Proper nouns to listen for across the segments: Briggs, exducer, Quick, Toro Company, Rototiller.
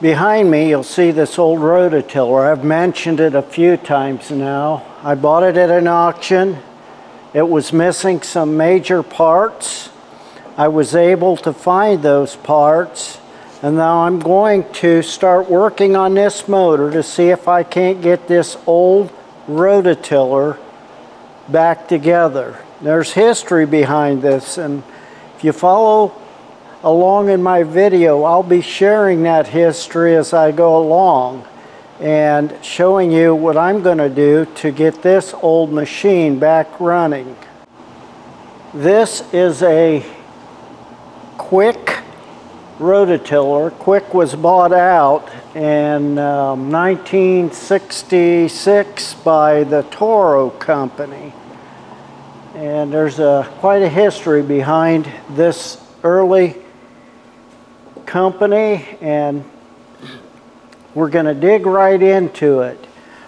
Behind me, you'll see this old rototiller. I've mentioned it a few times now. I bought it at an auction. It was missing some major parts. I was able to find those parts, and now I'm going to start working on this motor to see if I can't get this old rototiller back together. There's history behind this, and if you follow along in my video, I'll be sharing that history as I go along and showing you what I'm going to do to get this old machine back running. This is a Quick rototiller. Quick was bought out in 1966 by the Toro Company, and there's quite a history behind this early company, and we're going to dig right into it.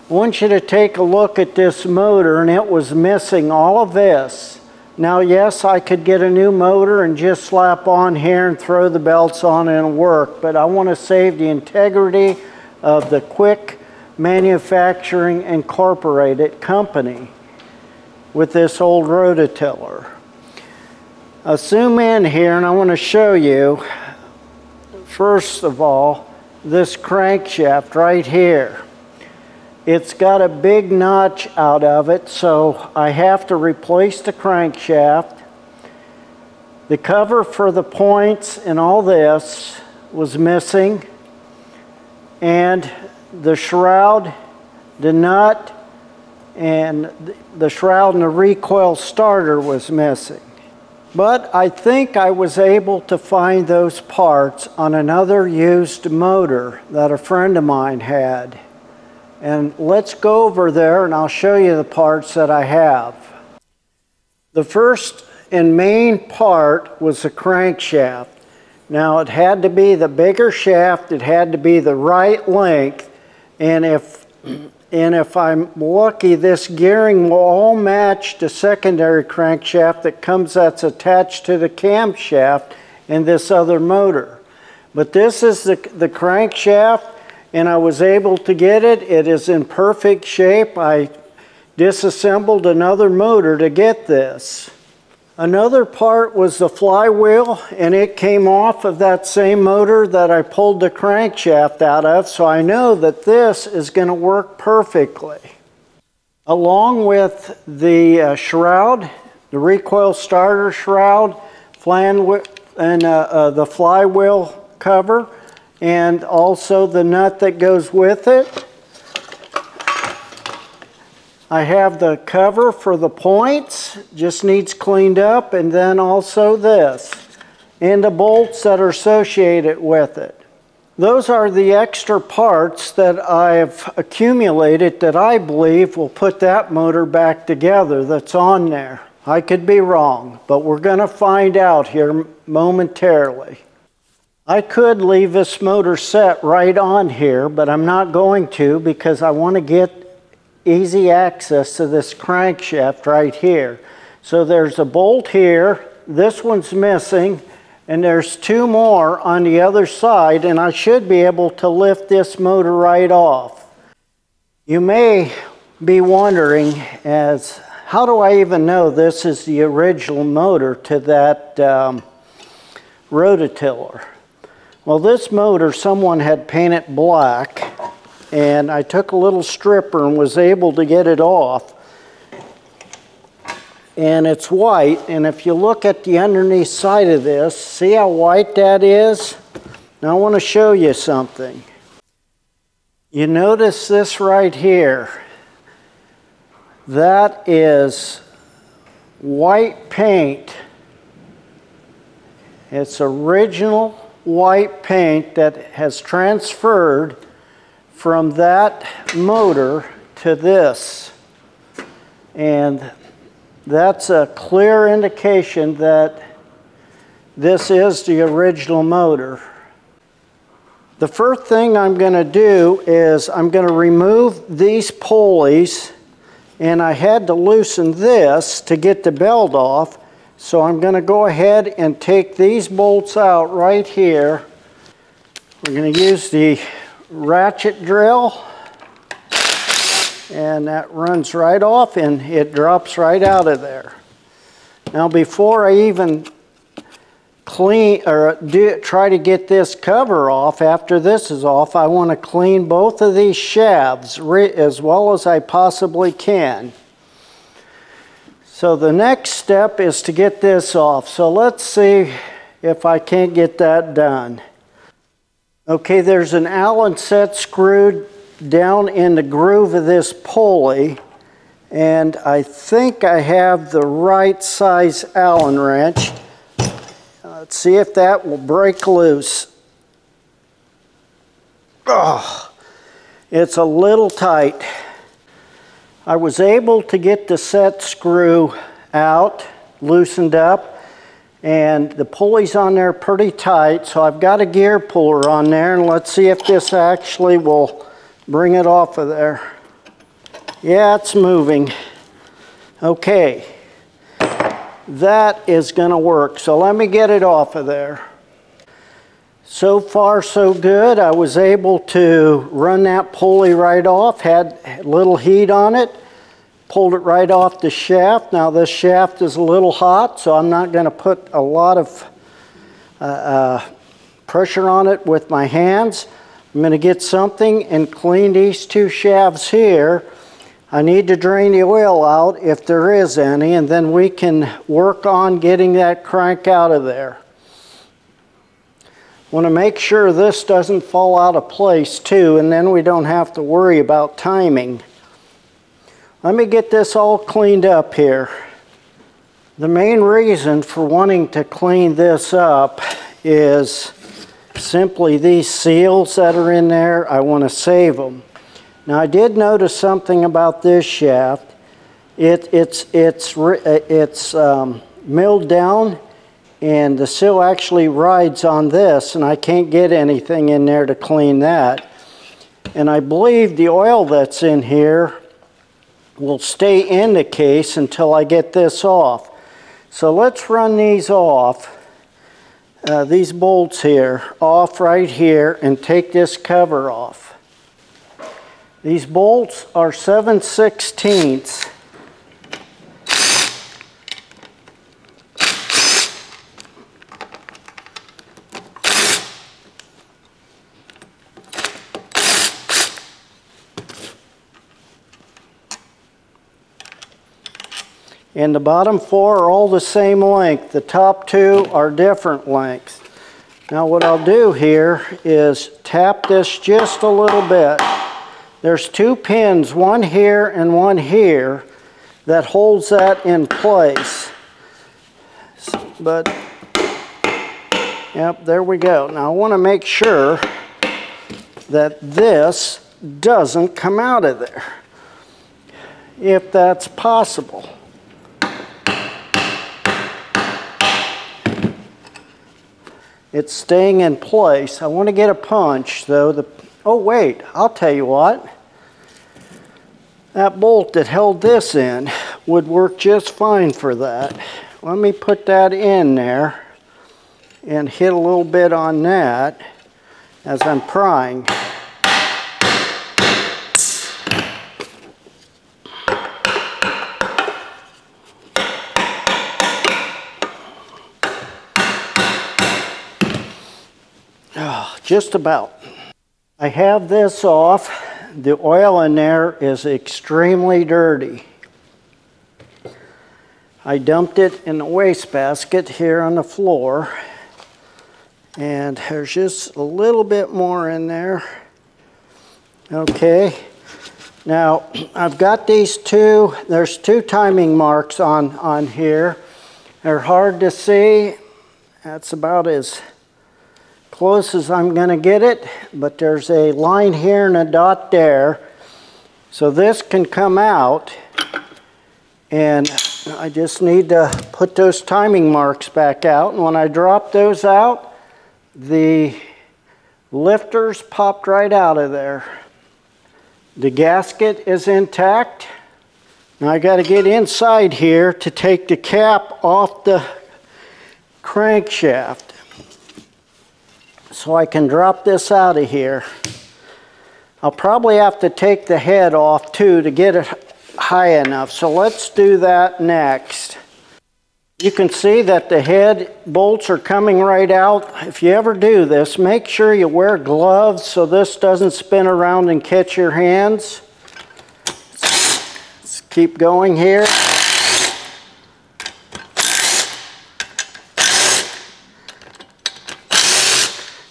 I want you to take a look at this motor, and it was missing all of this. Now, yes, I could get a new motor and just slap on here and throw the belts on and work, but I want to save the integrity of the Quick Manufacturing Incorporated company with this old rototiller. I'll zoom in here, and I want to show you, first of all, this crankshaft right here. It's got a big notch out of it, so I have to replace the crankshaft. The cover for the points and all this was missing, and the shroud, the nut, and the shroud and the recoil starter was missing. But I think I was able to find those parts on another used motor that a friend of mine had. And let's go over there, and I'll show you the parts that I have. The first and main part was the crankshaft. Now, it had to be the bigger shaft, it had to be the right length, and if I'm lucky, this gearing will all match the secondary crankshaft that comes that's attached to the camshaft in this other motor. But this is the crankshaft, and I was able to get it. It is in perfect shape. I disassembled another motor to get this. Another part was the flywheel, and it came off of that same motor that I pulled the crankshaft out of, so I know that this is going to work perfectly. Along with the shroud, the recoil starter shroud, and the flywheel cover, and also the nut that goes with it. I have the cover for the points, just needs cleaned up, and then also this, and the bolts that are associated with it. Those are the extra parts that I've accumulated that I believe will put that motor back together that's on there. I could be wrong, but we're going to find out here momentarily. I could leave this motor set right on here, but I'm not going to, because I want to get easy access to this crankshaft right here. So there's a bolt here, this one's missing, and there's two more on the other side, and I should be able to lift this motor right off. You may be wondering, as how do I even know this is the original motor to that rototiller? Well, this motor someone had painted black, and I took a little stripper and was able to get it off. And it's white, and if you look at the underneath side of this, see how white that is? Now I want to show you something. You notice this right here. That is white paint. It's original white paint that has transferred from that motor to this, and that's a clear indication that this is the original motor. The first thing I'm going to do is I'm going to remove these pulleys, and I had to loosen this to get the belt off, so I'm going to go ahead and take these bolts out right here. We're going to use the ratchet drill, and that runs right off and it drops right out of there. Now before I even clean or try to get this cover off, after this is off, I want to clean both of these shafts as well as I possibly can. So the next step is to get this off. So let's see if I can't get that done. Okay, there's an Allen set screwed down in the groove of this pulley, and I think I have the right size Allen wrench. Let's see if that will break loose. Oh, it's a little tight. I was able to get the set screw out, loosened up, and the pulley's on there pretty tight, so I've got a gear puller on there, and let's see if this actually will bring it off of there. Yeah, it's moving. Okay, that is going to work. So let me get it off of there. So far so good. I was able to run that pulley right off, had a little heat on it, pulled it right off the shaft. Now this shaft is a little hot, so I'm not going to put a lot of pressure on it with my hands. I'm going to get something and clean these two shafts here. I need to drain the oil out if there is any, and then we can work on getting that crank out of there. Want to make sure this doesn't fall out of place too, and then we don't have to worry about timing. Let me get this all cleaned up here. The main reason for wanting to clean this up is simply these seals that are in there, I want to save them. Now I did notice something about this shaft. It's milled down, and the seal actually rides on this, and I can't get anything in there to clean that. And I believe the oil that's in here will stay in the case until I get this off. So let's run these off. These bolts here off right here, and take this cover off. These bolts are 7/16. And the bottom four are all the same length. The top two are different lengths. Now what I'll do here is tap this just a little bit. There's two pins, one here and one here, that holds that in place. But, yep, there we go. Now I want to make sure that this doesn't come out of there, if that's possible. It's staying in place. I want to get a punch though. Oh wait, I'll tell you what. That bolt that held this in would work just fine for that. Let me put that in there and hit a little bit on that as I'm prying. Just about. I have this off. The oil in there is extremely dirty. I dumped it in the wastebasket here on the floor, and there's just a little bit more in there. Okay, now I've got these two. There's two timing marks on here. They're hard to see. That's about as close as I'm going to get it, but there's a line here and a dot there. So this can come out, and I just need to put those timing marks back out. And when I drop those out, the lifters popped right out of there. The gasket is intact. Now I got to get inside here to take the cap off the crankshaft. so I can drop this out of here. I'll probably have to take the head off too to get it high enough, so let's do that next. You can see that the head bolts are coming right out. If you ever do this, make sure you wear gloves so this doesn't spin around and catch your hands. Let's keep going here.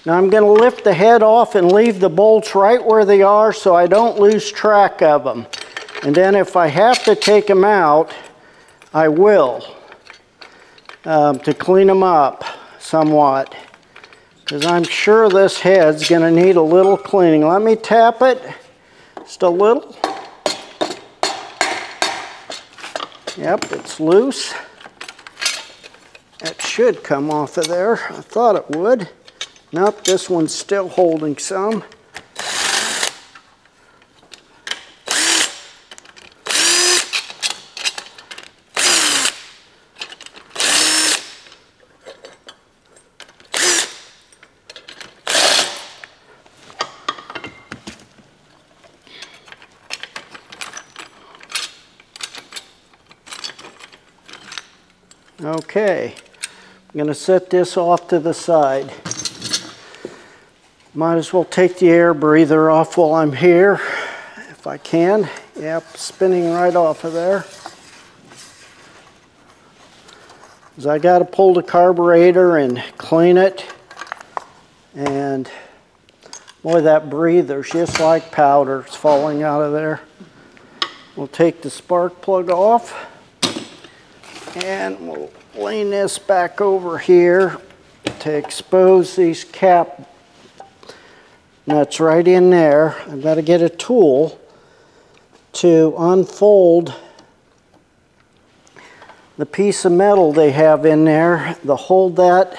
Now I'm going to lift the head off and leave the bolts right where they are so I don't lose track of them. And then if I have to take them out, I will, to clean them up somewhat, because I'm sure this head's going to need a little cleaning. Let me tap it, just a little. Yep, it's loose. That should come off of there. I thought it would. Nope, this one's still holding some. Okay, I'm going to set this off to the side. Might as well take the air breather off while I'm here, if I can. Yep, spinning right off of there. Because I got to pull the carburetor and clean it. And boy, that breather's just like powder. It's falling out of there. We'll take the spark plug off. And we'll lean this back over here to expose these cap nuts right in there. I've got to get a tool to unfold the piece of metal they have in there to hold that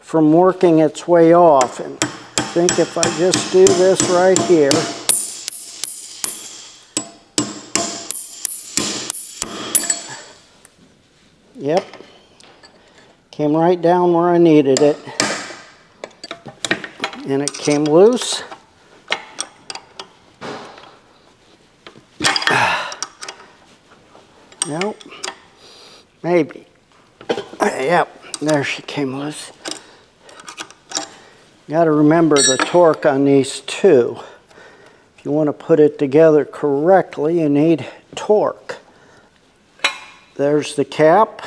from working its way off. And I think if I just do this right here, yep, came right down where I needed it, and it came loose. Nope, maybe. Yep, there she came loose. Got to remember the torque on these two. If you want to put it together correctly, you need torque. There's the cap.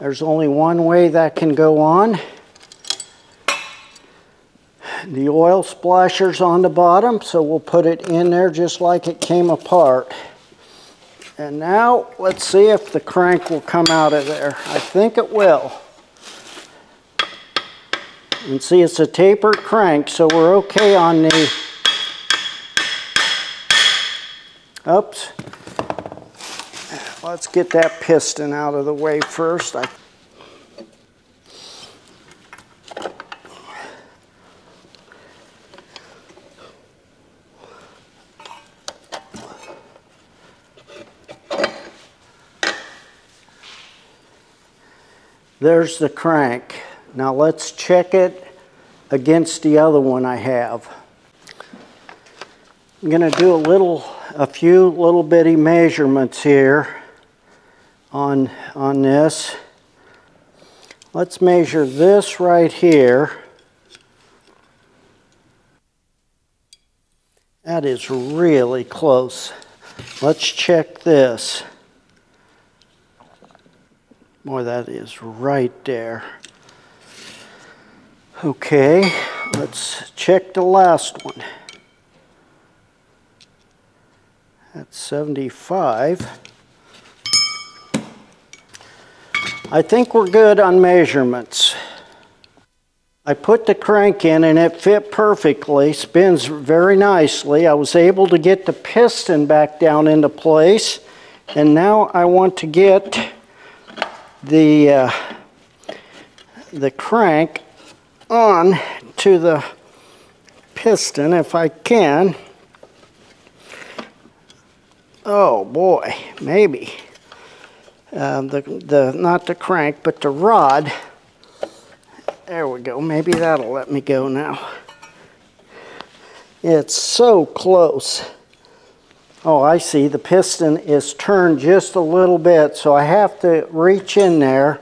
There's only one way that can go on. The oil splasher's on the bottom, so we'll put it in there just like it came apart. And now let's see if the crank will come out of there. I think it will. And see, it's a tapered crank, so we're okay on the... Oops. Let's get that piston out of the way first. There's the crank. Now let's check it against the other one I have. I'm going to do a few little bitty measurements here on this. Let's measure this right here. That is really close. Let's check this. Boy, that is right there. Okay, let's check the last one. That's 75. I think we're good on measurements. I put the crank in and it fit perfectly, spins very nicely. I was able to get the piston back down into place, and now I want to get the crank on to the piston if I can. Oh boy, maybe. Not the crank, but the rod. There we go. Maybe that'll let me go now. It's so close. Oh, I see. The piston is turned just a little bit, so I have to reach in there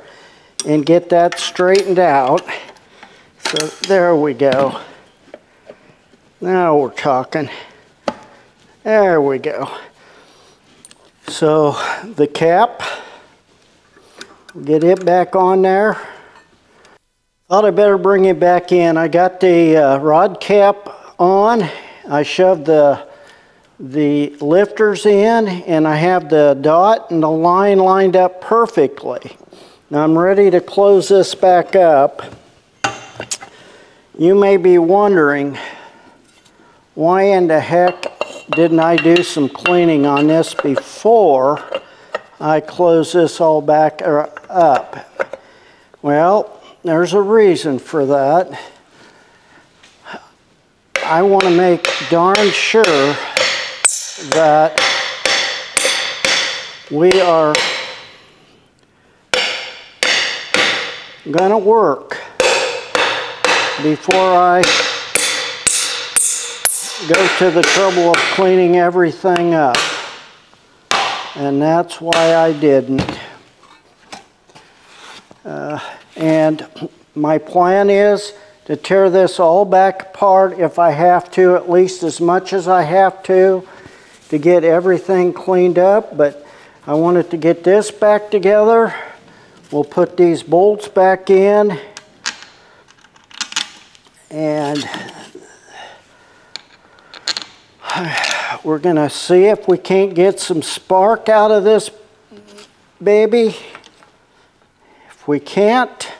and get that straightened out. So there we go. Now we're talking. There we go. So the cap, get it back on there. Thought I better bring it back in. I got the rod cap on. I shoved the lifters in, and I have the dot and the line lined up perfectly. Now I'm ready to close this back up. You may be wondering, why in the heck didn't I do some cleaning on this before I close this all back up? Well, there's a reason for that. I want to make darn sure that we are going to work before I go to the trouble of cleaning everything up. And that's why I didn't. And my plan is to tear this all back apart if I have to, at least as much as I have to get everything cleaned up. But I wanted to get this back together. We'll put these bolts back in. And we're going to see if we can't get some spark out of this baby. We can't.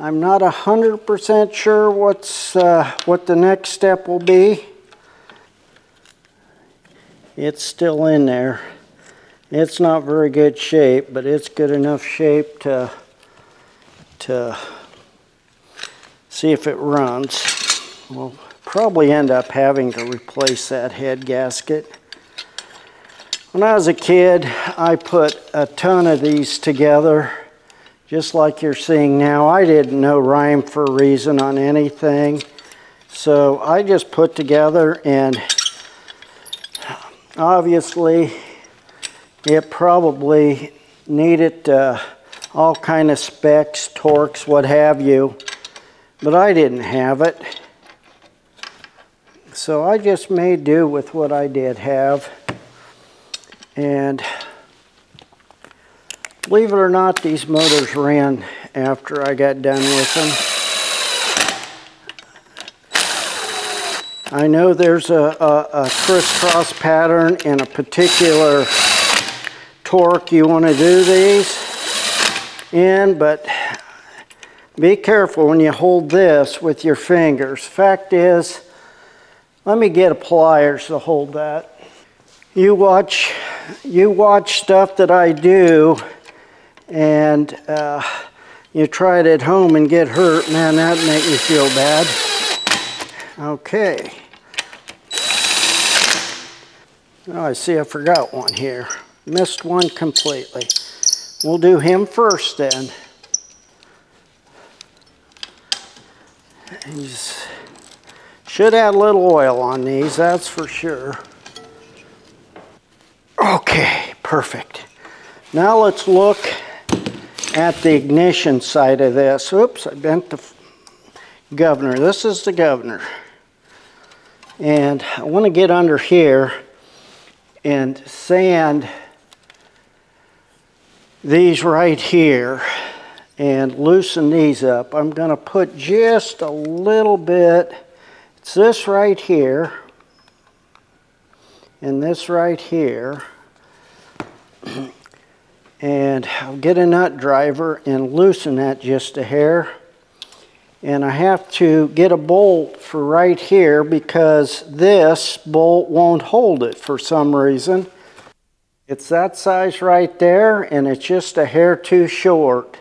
I'm not 100% sure what the next step will be. It's still in there. It's not very good shape, but it's good enough shape to see if it runs. We'll probably end up having to replace that head gasket. When I was a kid, I put a ton of these together, just like you're seeing now. I didn't know rhyme for reason on anything. So I just put together, and obviously it probably needed all kind of specs, torques, what have you, but I didn't have it. So I just made do with what I did have. And believe it or not, these motors ran after I got done with them. I know there's a crisscross pattern and a particular torque you want to do these in, but be careful when you hold this with your fingers. Fact is, let me get a pliers to hold that. You watch stuff that I do, and you try it at home and get hurt, man, that'd make me feel bad. Okay. Oh, I see I forgot one here. Missed one completely. We'll do him first then. He's, should add a little oil on these, that's for sure. Okay, perfect. Now let's look at the ignition side of this. Oops, I bent the governor. This is the governor. And I want to get under here and sand these right here and loosen these up. I'm going to put just a little bit. It's this right here and this right here. And I'll get a nut driver and loosen that just a hair. And I have to get a bolt for right here because this bolt won't hold it for some reason. It's that size right there, and it's just a hair too short.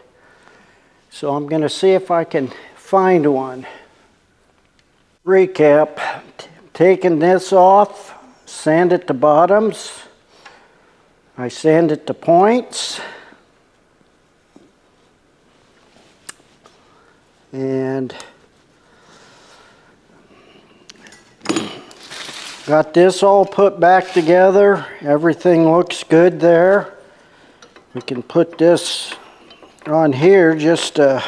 So I'm going to see if I can find one. Recap, taking this off, sand at the bottoms. I sand at the points. and got this all put back together. Everything looks good there. We can put this on here just to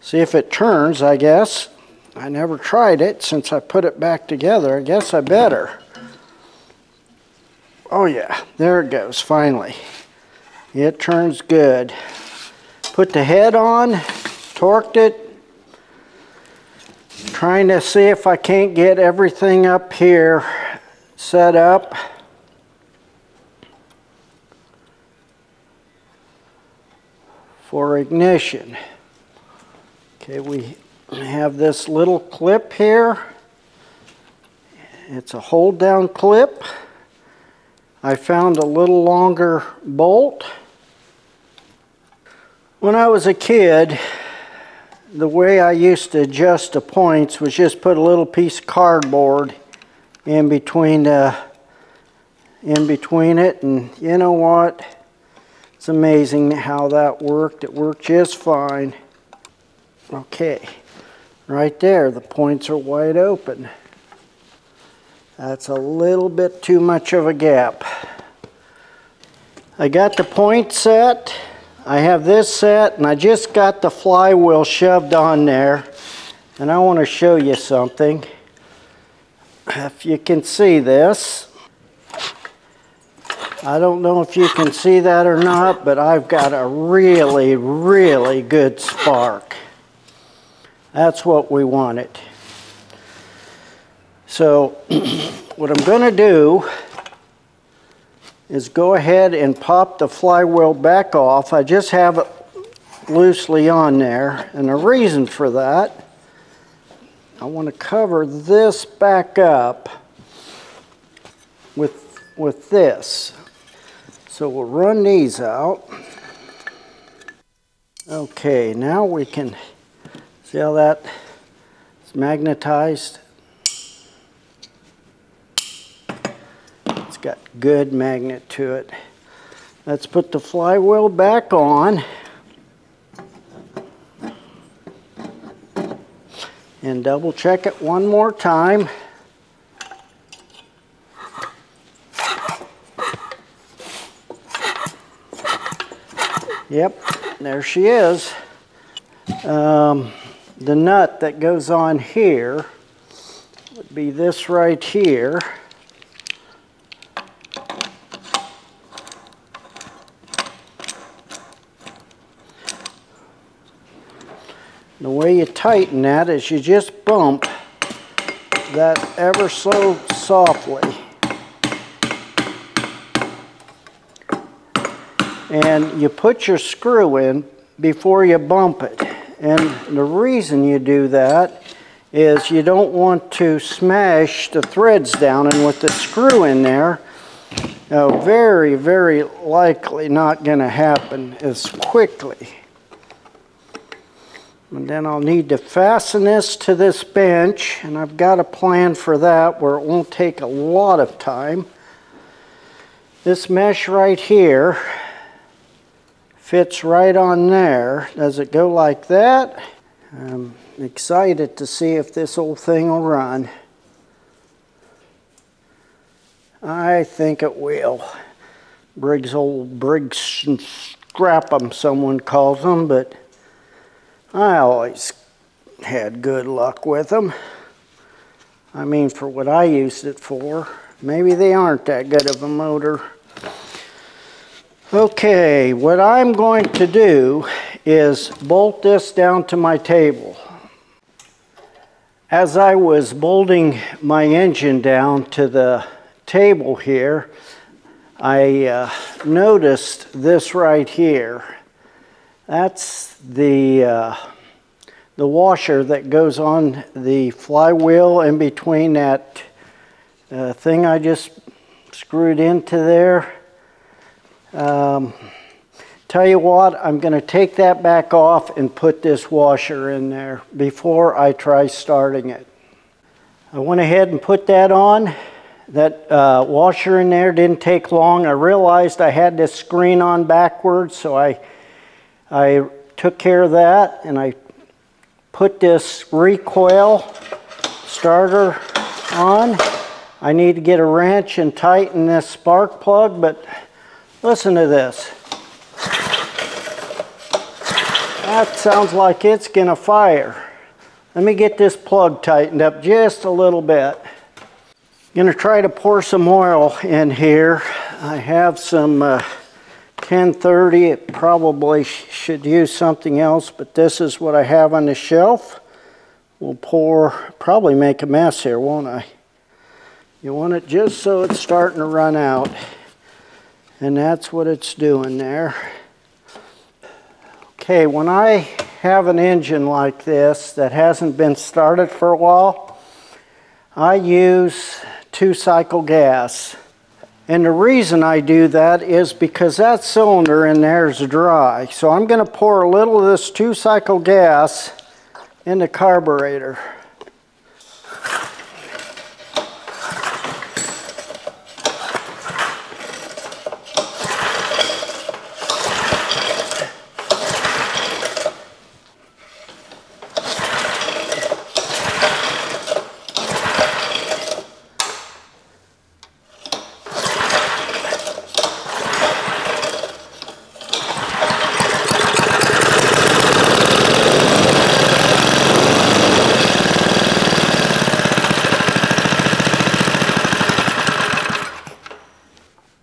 see if it turns, I guess. I never tried it since I put it back together. I guess I better. Oh yeah, there it goes, finally. It turns good. Put the head on, torqued it. Trying to see if I can't get everything up here set up. For ignition. Okay, we have this little clip here. It's a hold down clip. I found a little longer bolt. When I was a kid, the way I used to adjust the points was just put a little piece of cardboard in between it, and you know what? It's amazing how that worked. It worked just fine. Okay, right there, the points are wide open. That's a little bit too much of a gap. I got the point set. I have this set, and I just got the flywheel shoved on there, and I want to show you something. If you can see this, I don't know if you can see that or not, but I've got a really, really good spark. That's what we wanted. So what I'm going to do is go ahead and pop the flywheel back off. I just have it loosely on there, and the reason for that, I want to cover this back up with this. So we'll run these out. Okay, now we can see how that is magnetized. Got good magnet to it. Let's put the flywheel back on. And double check it one more time. Yep, there she is. The nut that goes on here would be this right here. The way you tighten that is you just bump that ever so softly. And you put your screw in before you bump it. And the reason you do that is you don't want to smash the threads down, and with the screw in there, very, very likely not going to happen as quickly. And then I'll need to fasten this to this bench, and I've got a plan for that where it won't take a lot of time. This mesh right here fits right on there. Does it go like that? I'm excited to see if this old thing will run. I think it will. Briggs and Scrap'em, someone calls them, but I always had good luck with them. I mean, for what I used it for. Maybe they aren't that good of a motor. Okay, what I'm going to do is bolt this down to my table. As I was bolting my engine down to the table here, I noticed this right here. That's the washer that goes on the flywheel in between that thing I just screwed into there. Tell you what, I'm going to take that back off and put this washer in there before I try starting it. I went ahead and put that on. That washer in there didn't take long. I realized I had this screen on backwards, so I took care of that, and I put this recoil starter on. I need to get a wrench and tighten this spark plug, but listen to this. That sounds like it's gonna fire. Let me get this plug tightened up just a little bit. Gonna try to pour some oil in here. I have some 1030. It probably should use something else, but this is what I have on the shelf. We'll pour, probably make a mess here, won't I? You want it just so it's starting to run out. And that's what it's doing there. Okay, when I have an engine like this that hasn't been started for a while, I use 2-cycle gas. And the reason I do that is because that cylinder in there is dry. So I'm going to pour a little of this 2-cycle gas in the carburetor.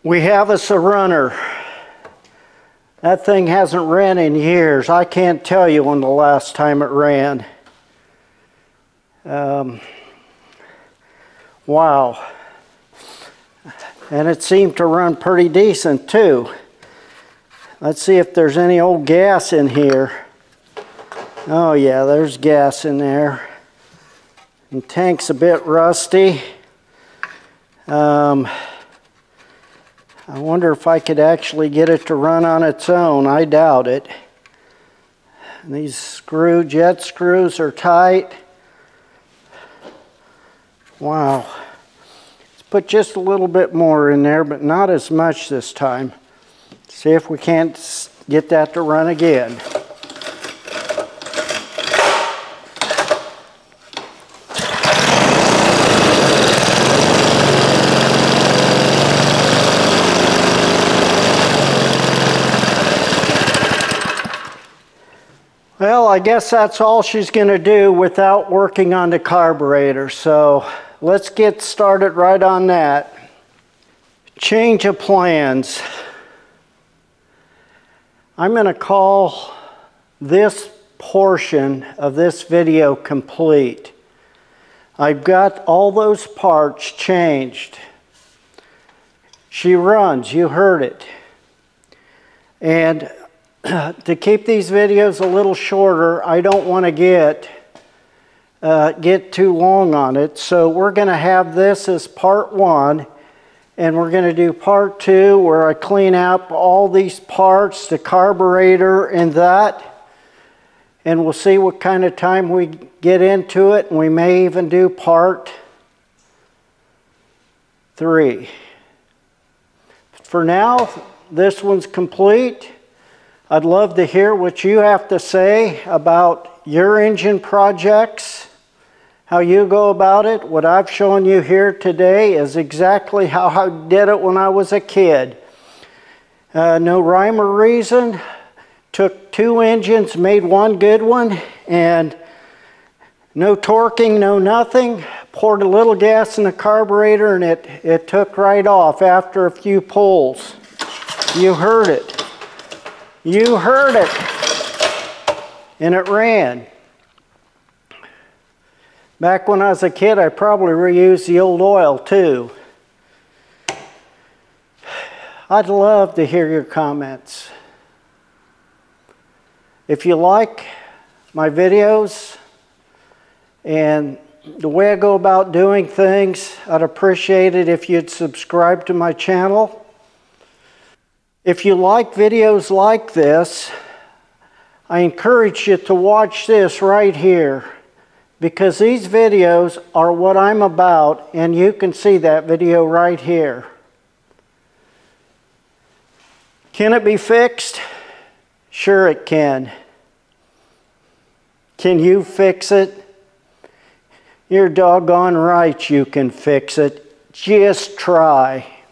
We have us a runner. That thing hasn't ran in years. I can't tell you when the last time it ran. Wow. And it seemed to run pretty decent too. Let's see if there's any old gas in here. Oh yeah, there's gas in there. And tank's a bit rusty. I wonder if I could actually get it to run on its own. I doubt it. And these jet screws are tight. Wow. Let's put just a little bit more in there, but not as much this time. See if we can't get that to run again. Well, I guess that's all she's going to do without working on the carburetor, so let's get started right on that. Change of plans. I'm going to call this portion of this video complete. I've got all those parts changed. She runs, you heard it. And to keep these videos a little shorter, I don't want to get too long on it, so we're going to have this as part 1, and we're going to do part 2 where I clean up all these parts, the carburetor and that, and we'll see what kind of time we get into it, and we may even do part 3. For now, this one's complete. I'd love to hear what you have to say about your engine projects, how you go about it. What I've shown you here today is exactly how I did it when I was a kid. No rhyme or reason. Took 2 engines, made one good one, and no torquing, no nothing. Poured a little gas in the carburetor and it took right off after a few pulls. You heard it. You heard it, and it ran. Back when I was a kid, I probably reused the old oil too. I'd love to hear your comments. If you like my videos and the way I go about doing things, I'd appreciate it if you'd subscribe to my channel. If you like videos like this, I encourage you to watch this right here, because these videos are what I'm about, and you can see that video right here. Can it be fixed? Sure it can. Can you fix it? You're doggone right you can fix it. Just try.